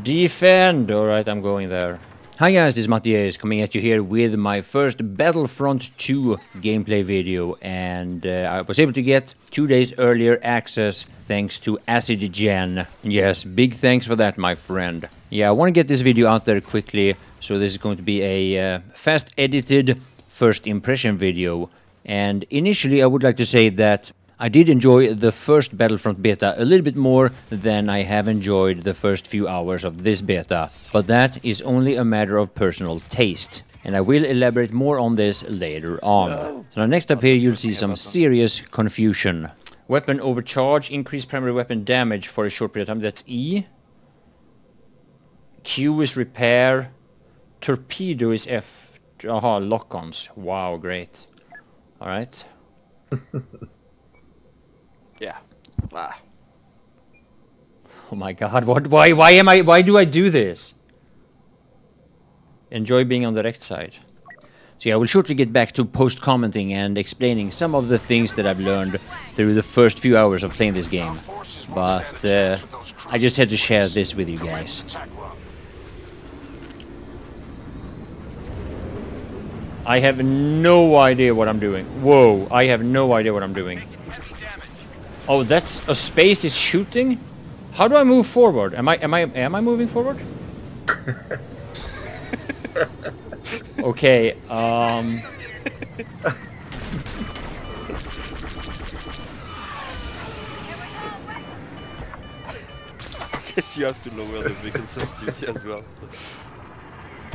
Defend! Alright, I'm going there. Hi guys, this is Mathias coming at you here with my first Battlefront 2 gameplay video, and I was able to get 2 days earlier access thanks to Acid Gen. Yes, big thanks for that, my friend. Yeah, I want to get this video out there quickly, so this is going to be a fast edited first impression video. And initially I would like to say that I did enjoy the first Battlefront beta a little bit more than I have enjoyed the first few hours of this beta, but that is only a matter of personal taste, and I will elaborate more on this later on. So now next up here you'll see some serious confusion. Weapon overcharge, increased primary weapon damage for a short period of time, that's E. Q is repair, torpedo is F, aha, lock-ons, wow, great. Alright. Yeah. Ah. Oh my god, what, why do I do this? Enjoy being on the right side. So yeah, I will shortly get back to post-commenting and explaining some of the things that I've learned through the first few hours of playing this game. But I just had to share this with you guys. I have no idea what I'm doing. Whoa, I have no idea what I'm doing. Oh, that's a space is shooting? How do I move forward? Am I moving forward? Okay, I guess you have to lower the vehicle sensitivity as well.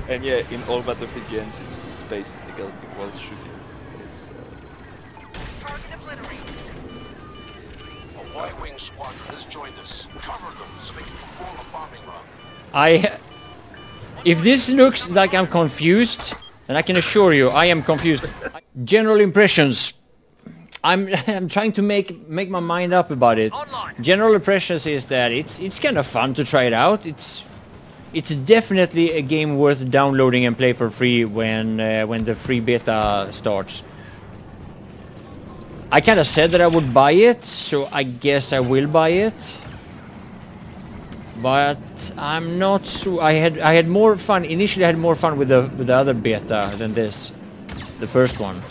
And yeah, in all Battlefield games it's space while shooting. It's target obliterated. Y-wing squadron has joined us. Cover them so they can perform a bombing run. If this looks like I'm confused, then I can assure you I am confused. General impressions. I'm trying to make my mind up about it. General impressions is that it's kind of fun to try it out. It's definitely a game worth downloading and play for free when the free beta starts. I kind of said that I would buy it, so I guess I will buy it. But I'm not sure. I had more fun initially. I had more fun with the other beta than this, the first one.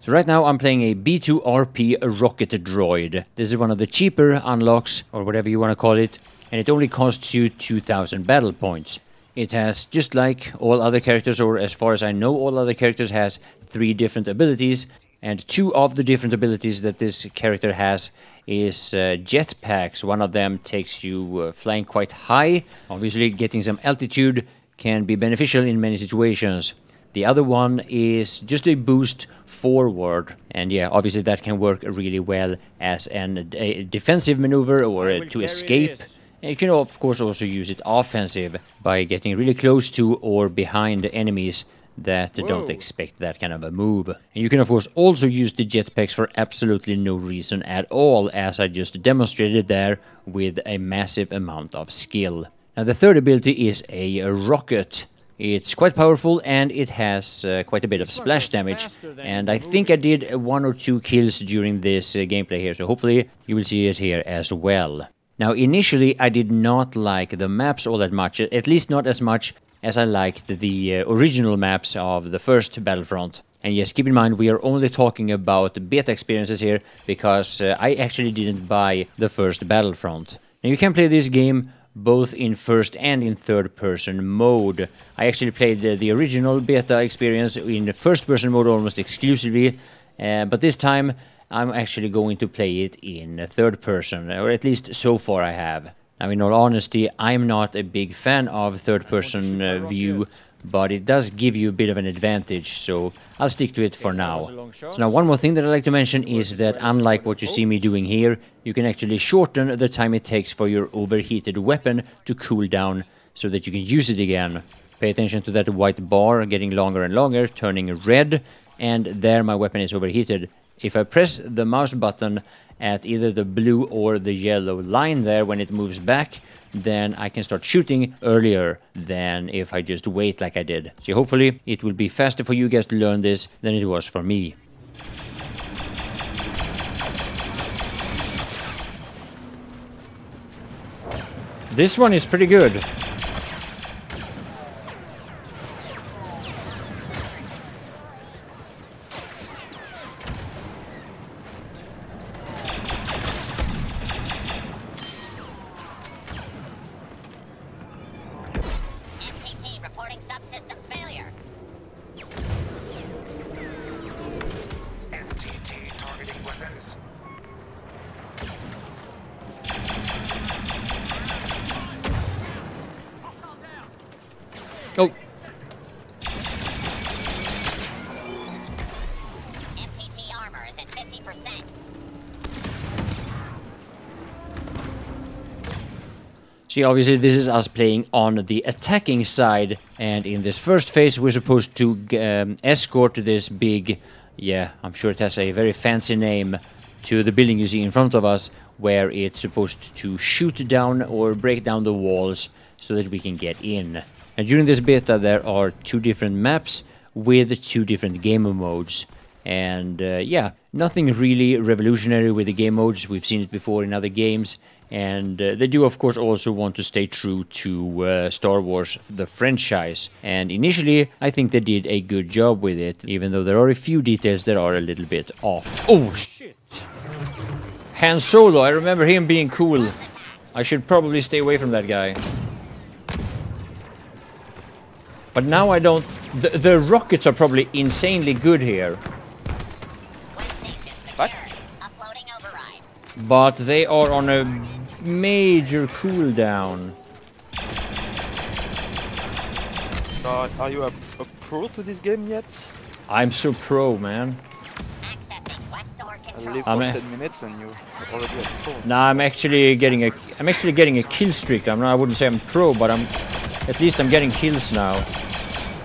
So right now I'm playing a B2RP Rocket Droid. This is one of the cheaper unlocks, or whatever you want to call it, and it only costs you 2,000 battle points. It has, just like all other characters, or as far as I know all other characters, has 3 different abilities, and 2 of the different abilities that this character has is jetpacks. One of them takes you flying quite high. Obviously getting some altitude can be beneficial in many situations. The other one is just a boost forward, and yeah, obviously that can work really well as a defensive maneuver or to escape. And you can of course also use it offensive by getting really close to or behind enemies that don't expect that kind of a move. And you can of course also use the jetpacks for absolutely no reason at all, as I just demonstrated there with a massive amount of skill. Now the third ability is a rocket. It's quite powerful and it has quite a bit of splash damage, and I think I did 1 or 2 kills during this gameplay here, so hopefully you will see it here as well. Now initially I did not like the maps all that much, at least not as much as I liked the original maps of the first Battlefront. And yes, keep in mind we are only talking about beta experiences here, because I actually didn't buy the first Battlefront. Now you can play this game both in first and in third person mode. I actually played the original beta experience in first person mode almost exclusively, but this time I'm actually going to play it in third person, or at least so far I have. Now in all honesty, I'm not a big fan of third person view, but it does give you a bit of an advantage, so I'll stick to it for now. So now one more thing that I'd like to mention is that unlike what you see me doing here, you can actually shorten the time it takes for your overheated weapon to cool down so that you can use it again. Pay attention to that white bar getting longer and longer, turning red, and there my weapon is overheated. If I press the mouse button at either the blue or the yellow line there when it moves back, then I can start shooting earlier than if I just wait like I did. So hopefully it will be faster for you guys to learn this than it was for me. This one is pretty good. See, obviously this is us playing on the attacking side, and in this first phase we're supposed to escort this big, yeah, I'm sure it has a very fancy name, to the building you see in front of us, where it's supposed to shoot down or break down the walls so that we can get in. And during this beta there are two different maps with two different game modes. And yeah, nothing really revolutionary with the game modes, we've seen it before in other games. And they do, of course, also want to stay true to Star Wars, the franchise. And initially, I think they did a good job with it, even though there are a few details that are a little bit off. Oh, shit! Han Solo, I remember him being cool. I should probably stay away from that guy. But now I don't... The rockets are probably insanely good here. What? But they are on a major cooldown. God, are you a pro to this game yet? I'm so pro, man. I live for 10 minutes and you're already a pro. Nah, I'm actually getting a kill streak. I wouldn't say I'm pro, but at least I'm getting kills now.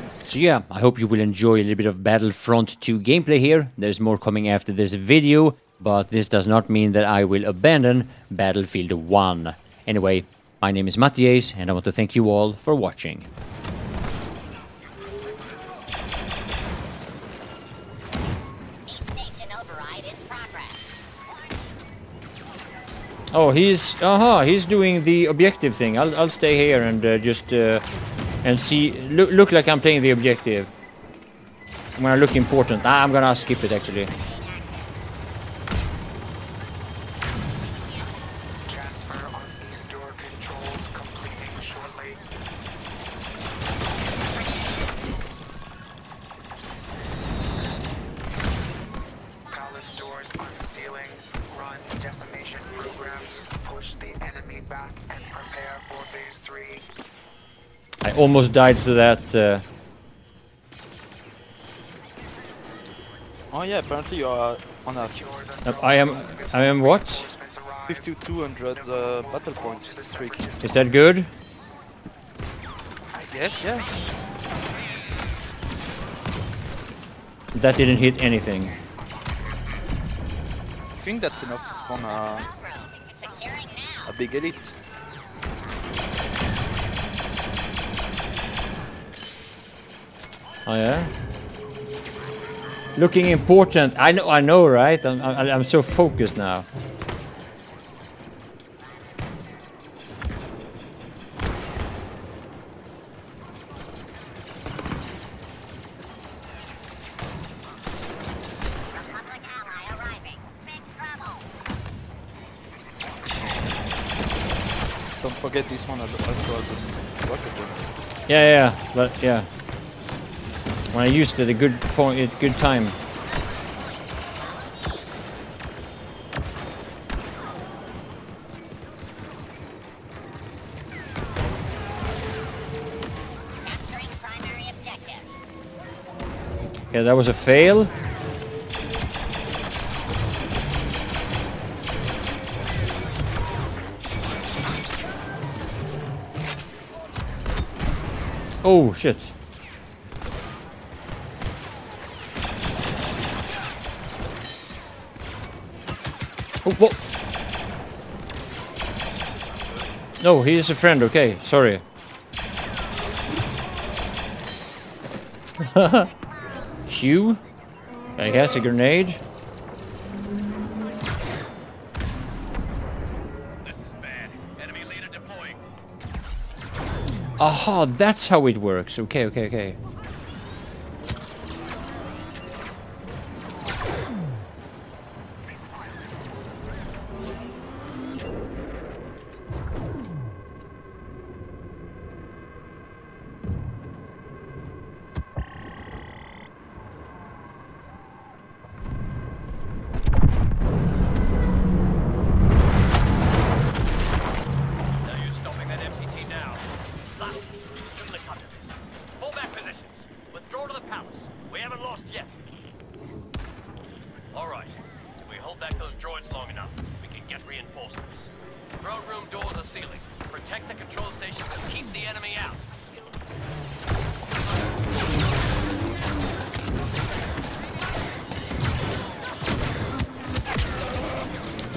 So yeah, I hope you will enjoy a little bit of Battlefront 2 gameplay here. There's more coming after this video, but this does not mean that I will abandon Battlefield 1. Anyway, my name is Mathias, and I want to thank you all for watching. Oh, he's doing the objective thing. I'll stay here and just see. Look like I'm playing the objective. When I look important, I'm gonna skip it actually. I almost died to that. Oh yeah, apparently you are on a... I am what? 5200 battle points streak. Is that good? I guess, yeah. That didn't hit anything. I think that's enough to spawn a big elite. Oh yeah. Looking important. I know, right? I'm so focused now. Don't forget this one also has a rocket jump. Yeah, yeah, but yeah. When I used it, a good time. Yeah, that was a fail. Oh shit. Oh, whoa. No, he is a friend, okay, sorry. Q? I guess a grenade? This is bad. Enemy leader deploying. Aha, that's how it works. Okay, okay, okay.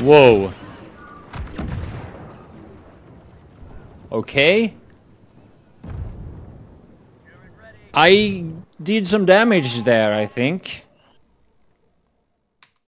Whoa. Okay. I did some damage there, I think.